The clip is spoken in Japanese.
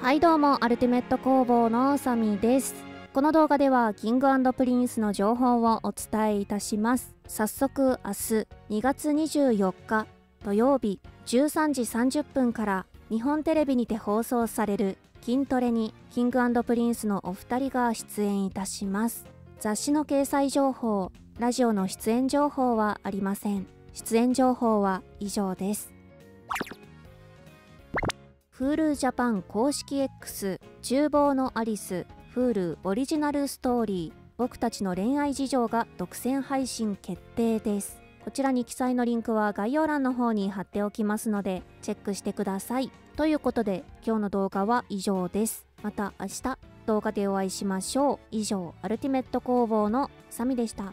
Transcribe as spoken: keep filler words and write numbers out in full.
はい、どうもアルティメット工房のサミです。この動画ではキングアンドプリンスの情報をお伝えいたします。早速明日にがつにじゅうよっか土曜日じゅうさんじさんじゅっぷんから日本テレビにて放送される筋トレにキングアンドプリンスのお二人が出演いたします。雑誌の掲載情報、ラジオの出演情報はありません。出演情報は以上です。Hulu Japan 公式 X 厨房のアリス Hulu オリジナルストーリー僕たちの恋愛事情が独占配信決定です。こちらに記載のリンクは概要欄の方に貼っておきますのでチェックしてください。ということで今日の動画は以上です。また明日動画でお会いしましょう。以上アルティメット工房のサミでした。